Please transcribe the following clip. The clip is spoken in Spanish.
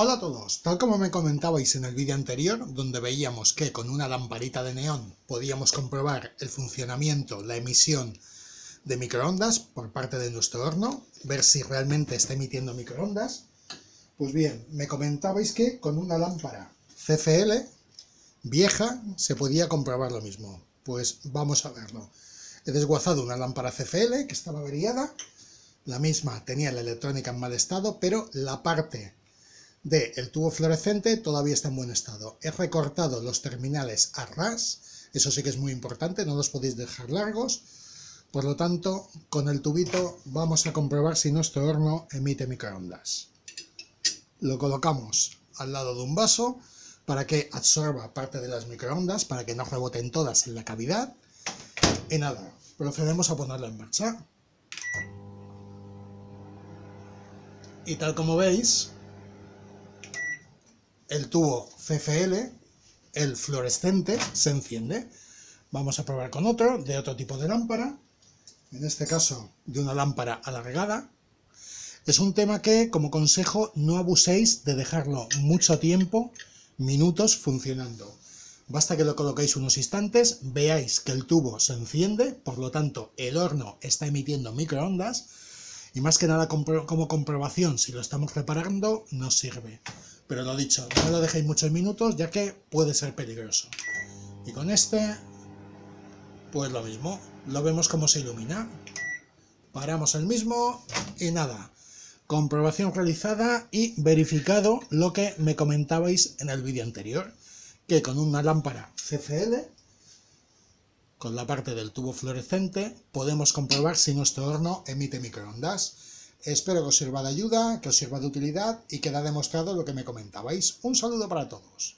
Hola a todos, tal como me comentabais en el vídeo anterior, donde veíamos que con una lamparita de neón podíamos comprobar el funcionamiento, la emisión de microondas por parte de nuestro horno, ver si realmente está emitiendo microondas, pues bien, me comentabais que con una lámpara CFL vieja se podía comprobar lo mismo. Pues vamos a verlo. He desguazado una lámpara CFL que estaba averiada, la misma tenía la electrónica en mal estado, pero la parte del tubo fluorescente todavía está en buen estado. He recortado los terminales a ras, eso sí que es muy importante, no los podéis dejar largos. Por lo tanto, con el tubito vamos a comprobar si nuestro horno emite microondas. Lo colocamos al lado de un vaso para que absorba parte de las microondas, para que no reboten todas en la cavidad. Y nada, procedemos a ponerlo en marcha. Y tal como veis, el tubo CFL, el fluorescente, se enciende. Vamos a probar con otro, de otro tipo de lámpara, en este caso de una lámpara alargada. Es un tema que, como consejo, no abuséis de dejarlo mucho tiempo, minutos, funcionando. Basta que lo coloquéis unos instantes, veáis que el tubo se enciende, por lo tanto el horno está emitiendo microondas, y más que nada como comprobación, si lo estamos reparando, nos sirve. Pero lo dicho, no lo dejéis muchos minutos, ya que puede ser peligroso. Y con este, pues lo mismo. Lo vemos como se ilumina. Paramos el mismo y nada. Comprobación realizada y verificado lo que me comentabais en el vídeo anterior. Que con una lámpara CFL, con la parte del tubo fluorescente, podemos comprobar si nuestro horno emite microondas. Espero que os sirva de ayuda, que os sirva de utilidad y que quede demostrado lo que me comentabais. Un saludo para todos.